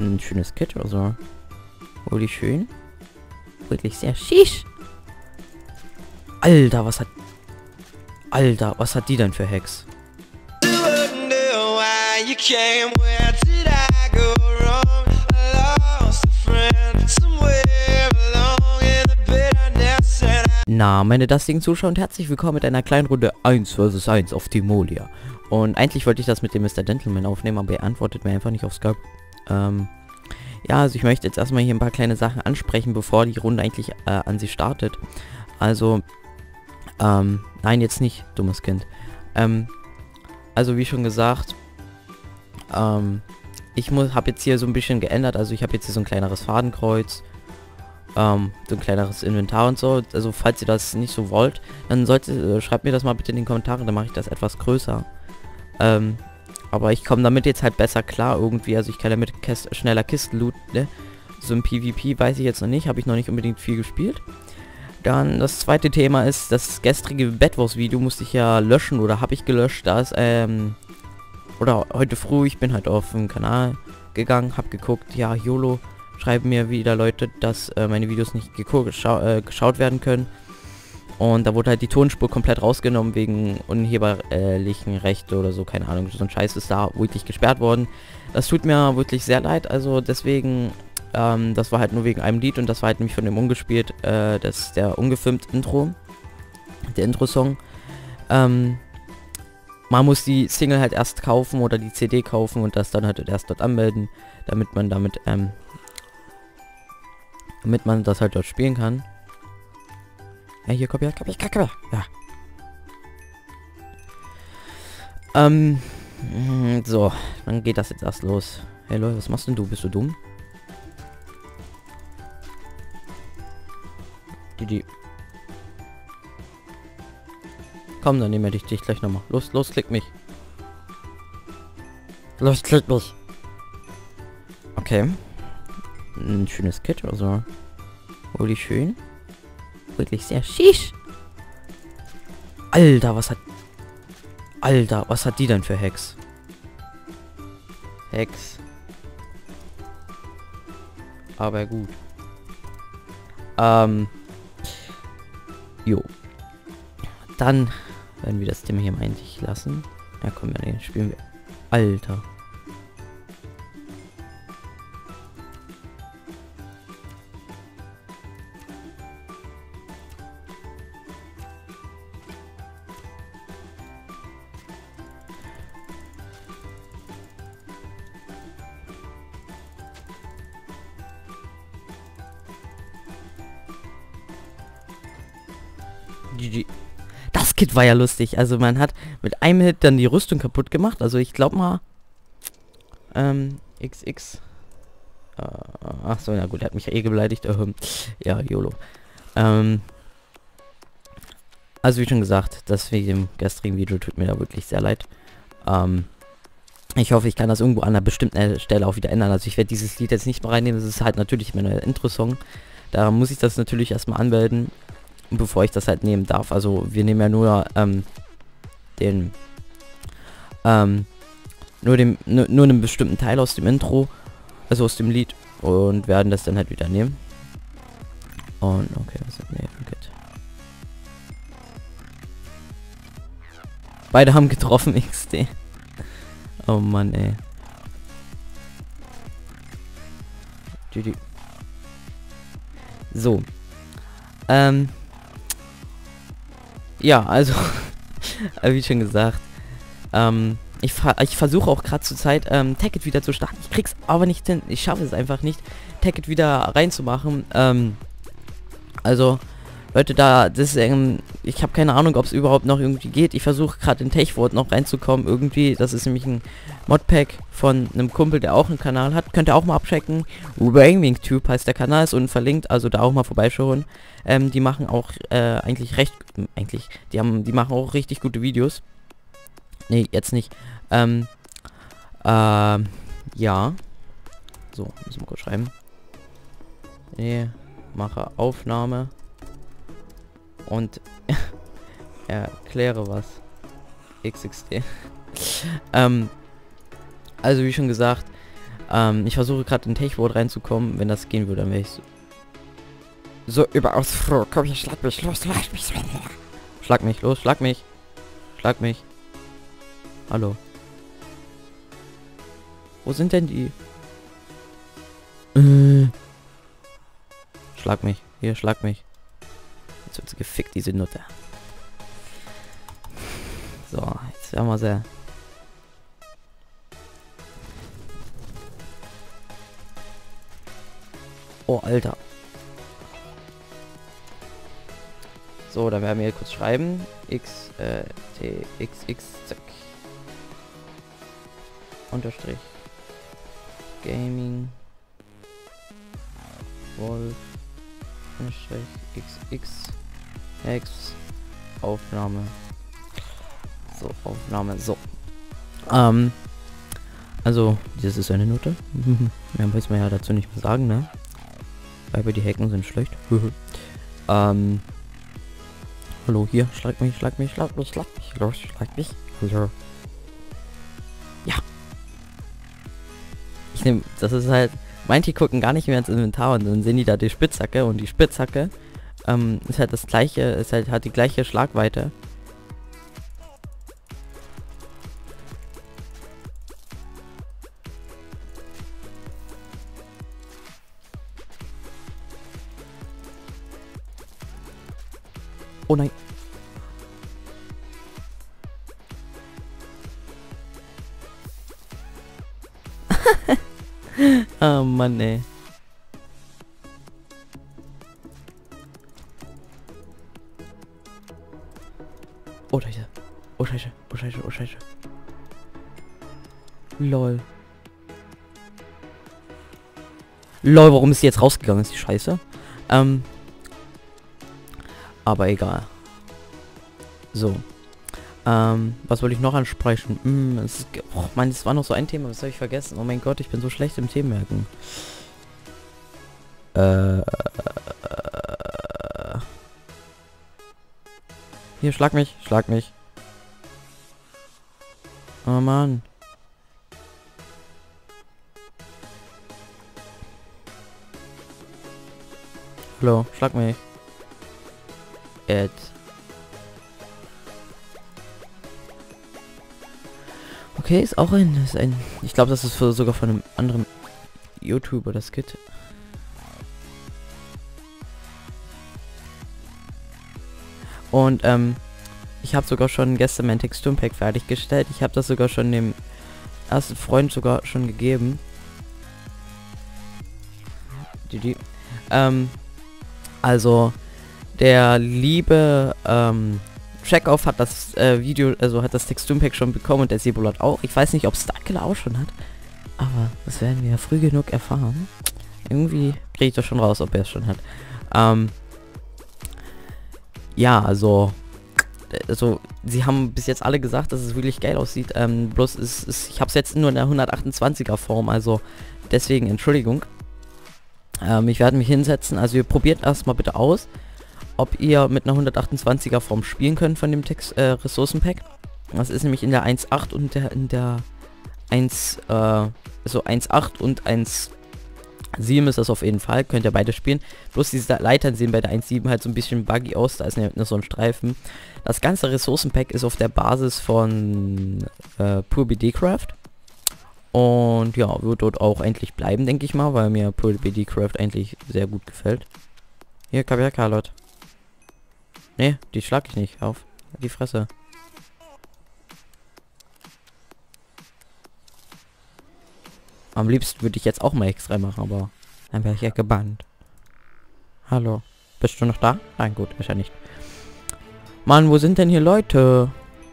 ein schönes Kit oder so. Hol dich schön. Wirklich sehr schisch. Alter, was hat... Alter, was hat die denn für Hacks? Na, meine dastigen Zuschauer und herzlich willkommen mit einer kleinen Runde 1 vs 1 auf Timolia. Und eigentlich wollte ich das mit dem Mr. Gentleman aufnehmen, aber er antwortet mir einfach nicht auf Skype. Ja, also ich möchte jetzt erstmal hier ein paar kleine Sachen ansprechen, bevor die Runde eigentlich an sie startet. Also, nein, jetzt nicht, dummes Kind. Also wie schon gesagt, ich habe jetzt hier so ein bisschen geändert. Also ich habe jetzt hier so ein kleineres Fadenkreuz. So ein kleineres Inventar und so. Also falls ihr das nicht so wollt, dann schreibt mir das mal bitte in den Kommentaren, dann mache ich das etwas größer. Aber ich komme damit jetzt halt besser klar irgendwie. Also ich kann damit schneller Kisten looten, ne? So ein PvP weiß ich jetzt noch nicht, habe ich noch nicht unbedingt viel gespielt. Dann das zweite Thema ist, das gestrige Bedwars Video musste ich ja löschen oder habe ich gelöscht, da ist oder heute früh, ich bin halt auf den Kanal gegangen, habe geguckt, ja, YOLO. Schreiben mir wieder Leute, dass meine Videos nicht geschaut werden können. Und da wurde halt die Tonspur komplett rausgenommen wegen unheberlichen Rechte oder so, keine Ahnung. So ein Scheiß ist da wirklich gesperrt worden. Das tut mir wirklich sehr leid, also deswegen, das war halt nur wegen einem Lied und das war halt nämlich von dem ungespielt, das ist der ungefilmte Intro, der Intro-Song. Man muss die Single halt erst kaufen oder die CD kaufen und das dann halt erst dort anmelden, damit man damit, das halt dort spielen kann. Ja, hier Copy. Ja. So, dann geht das jetzt erst los. Hey Leute, was machst denn du? Bist du dumm? Didi. Komm, dann nehme ich dich gleich nochmal. Los, klick mich. Okay. Ein schönes Kit oder so. Hol dich schön. Wirklich sehr schisch. Alter, was hat... Alter, was hat die denn für Hacks? Aber gut. Jo. Dann werden wir das Thema hier mal endlich lassen. Ja komm, dann spielen wir... Alter. Das Kit war ja lustig. Also man hat mit einem Hit dann die Rüstung kaputt gemacht. Also ich glaube mal... Achso, na gut, er hat mich ja eh beleidigt. Ja, YOLO. Also wie schon gesagt, das wegen dem gestrigen Video tut mir da wirklich sehr leid. Ich hoffe, ich kann das irgendwo an einer bestimmten Stelle auch wieder ändern. Also ich werde dieses Lied jetzt nicht mehr reinnehmen. Das ist halt natürlich mein Intro-Song. Da muss ich das natürlich erstmal anmelden, bevor ich das halt nehmen darf. Also wir nehmen ja nur nur einen bestimmten Teil aus dem Intro, also aus dem Lied, und werden das dann halt wieder nehmen. Und okay, das ist, nee, okay. Beide haben getroffen, XD. Oh Mann, ey. So. Ja, also, wie schon gesagt, ich versuche auch gerade zur Zeit, Techboard wieder zu starten. Ich krieg's aber nicht hin, ich schaffe es einfach nicht, Techboard wieder reinzumachen. Also, Leute, da, das, ich habe keine Ahnung, ob es überhaupt noch irgendwie geht. Ich versuche gerade in Techboard noch reinzukommen, irgendwie. Das ist nämlich ein Modpack von einem Kumpel, der auch einen Kanal hat. Könnt ihr auch mal abchecken. RaymingTube heißt der Kanal, ist unten verlinkt, also da auch mal vorbeischauen. Die machen auch die machen auch richtig gute Videos. Nee, jetzt nicht. Ja. So, müssen wir kurz schreiben. Nee, mache Aufnahme. Und erkläre was. XXD. Also wie schon gesagt, Ich versuche gerade in Techboard reinzukommen. Wenn das gehen würde, dann wäre ich so überaus froh. Komm, ich schlag mich los, schlag mich so. Schlag mich los, schlag mich. Schlag mich. Hallo. Wo sind denn die? Schlag mich. Hier, schlag mich. Jetzt wird sie gefickt, diese Nutte. So, jetzt werden wir sehr. Oh, Alter. So, dann werden wir kurz schreiben. X, T, X, X, zack. Unterstrich. Gaming. Wolf. Unterstrich. X, X. X. Aufnahme. So, Aufnahme. So. Also, das ist eine Note. Mehr muss man ja dazu nicht mehr sagen, ne? Weil wir die Hacken sind schlecht. Hallo, hier. Schlag mich, schlag mich, schlag mich, schlag mich. Los, schlag mich. Hallo. Ja. Ich nehme, das ist halt... Manche gucken gar nicht mehr ins Inventar und dann sehen die da die Spitzhacke. Und die Spitzhacke ist halt das gleiche, ist halt, hat die gleiche Schlagweite. Oh nein. Oh Mann, ey. Oh Scheiße. Oh Scheiße. Oh Scheiße. Oh Scheiße. Lol. Lol, warum ist sie jetzt rausgegangen? Ist die Scheiße? Aber egal. So. Was wollte ich noch ansprechen? Oh Mann, das war noch so ein Thema, das habe ich vergessen. Oh mein Gott, ich bin so schlecht im Themenmerken. Hier, schlag mich, schlag mich. Oh Mann. Hallo, schlag mich. Okay, ist auch ein, ist ein, ich glaube, das ist für, sogar von einem anderen YouTuber das Kit. Und ich habe sogar schon gestern mein Texturenpack fertiggestellt. Ich habe das sogar schon dem ersten Freund sogar schon gegeben. GG. Also der liebe Checkoff hat das Video, also hat das Texturenpack schon bekommen und der Sebolat auch. Ich weiß nicht, ob Starkiller auch schon hat, aber das werden wir ja früh genug erfahren. Irgendwie kriege ich das schon raus, ob er es schon hat. Ja, also sie haben bis jetzt alle gesagt, dass es wirklich geil aussieht. Bloß ist, ich habe es jetzt nur in der 128er Form, also deswegen Entschuldigung. Ich werde mich hinsetzen, also ihr probiert erstmal bitte aus, ob ihr mit einer 128er Form spielen könnt von dem Text Ressourcenpack. Das ist nämlich in der 1.8 und in der 1 so 1.8 und 1.7 ist das auf jeden Fall, könnt ihr beide spielen. Bloß diese Leitern sehen bei der 1.7 halt so ein bisschen buggy aus, da ist nämlich nur so ein Streifen. Das ganze Ressourcenpack ist auf der Basis von Pure BD Craft. Und ja, wird dort auch endlich bleiben, denke ich mal, weil mir Pure BD Craft eigentlich sehr gut gefällt. Hier, Kaviar-Karlot. Ne, die schlag ich nicht auf. Die Fresse. Am liebsten würde ich jetzt auch mal extra machen, aber dann wäre ich ja gebannt. Hallo. Bist du noch da? Nein, gut, wahrscheinlich nicht. Mann, wo sind denn hier Leute?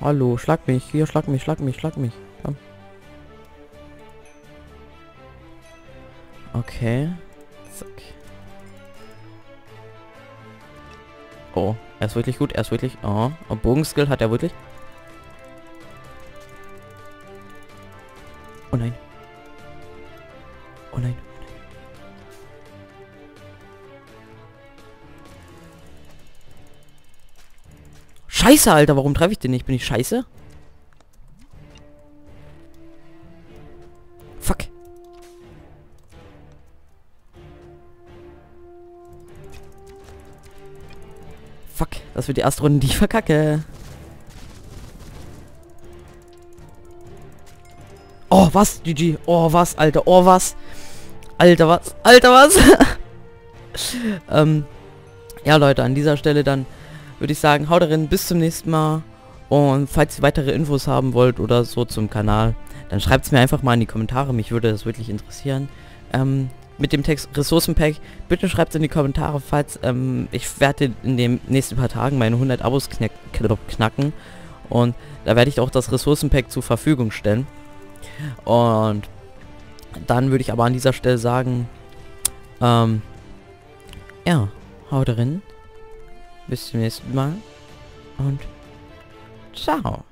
Hallo, schlag mich. Hier, schlag mich, schlag mich, schlag mich. Komm. Okay. Zack. Oh, er ist wirklich gut, er ist wirklich... Oh, Bogenskill hat er wirklich. Oh nein. Oh nein. Scheiße, Alter, warum treffe ich den nicht? Bin ich scheiße? Fuck. Fuck, das wird die erste Runde, die ich verkacke. Oh, was, GG. Oh, was, Alter. Oh, was. Alter, was. Alter, was. Ja, Leute, an dieser Stelle dann würde ich sagen, haut rein, bis zum nächsten Mal. Und falls ihr weitere Infos haben wollt oder so zum Kanal, dann schreibt es mir einfach mal in die Kommentare. Mich würde das wirklich interessieren. Mit dem Text Ressourcenpack, bitte schreibt es in die Kommentare, falls ich werde in den nächsten paar Tagen meine 100 Abos knacken. Und da werde ich auch das Ressourcenpack zur Verfügung stellen. Und dann würde ich aber an dieser Stelle sagen, ja, haut rein, bis zum nächsten Mal und ciao.